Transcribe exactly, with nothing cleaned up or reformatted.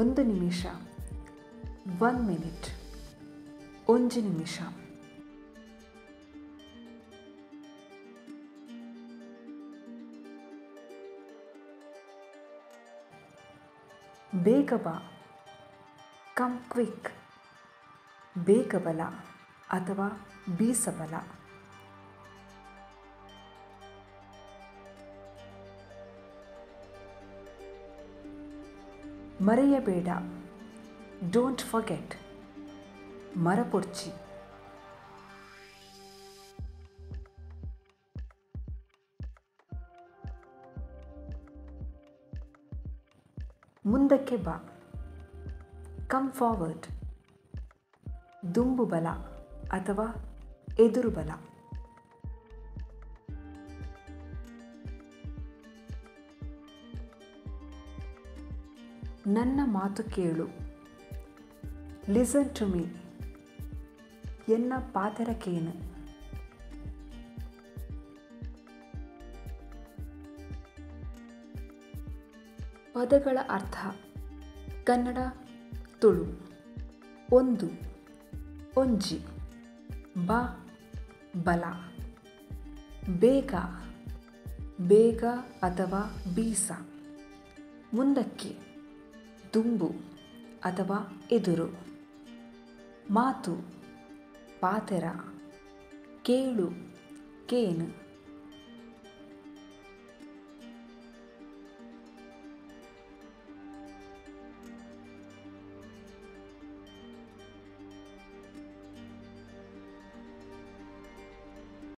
ಒಂದು ನಿಮಿಷ, one minute. ಒಂಜು ನಿಮಿಷ, ಬೇಗ ಬಾ, ಕಮ್ ಕ್ವಿಕ್. ಬೇಗಬಲ ಅಥವಾ ಬೀಸಬಲ. ಮರೆಯಬೇಡ, ಡೋಂಟ್ ಫರ್ಗೆಟ್, ಮರಪೊಡ್ಚಿ. ಮುಂದಕ್ಕೆ ಬಾ, ಕಮ್ ಫಾರ್ವರ್ಡ್, ದುಂಬು ಬಲ ಅಥವಾ ಎದುರು ಬಲ. ನನ್ನ ಮಾತು ಕೇಳು, ಲಿಸನ್ ಟು ಮೀ, ಎನ್ನ ಪಾತರ ಕೇನು. ಪದಗಳ ಅರ್ಥ ಕನ್ನಡ ತುಳು. ಒಂದು, ಒಂಜಿ, ಬ, ಬಲ. ಬೇಗ, ಬೇಗ ಅಥವಾ ಬೀಸ. ಮುಂದಕ್ಕೆ, ದುಂಬು ಅಥವಾ ಎದುರು. ಮಾತು, ಪಾತೆರ. ಕೇಳು, ಕೇನು.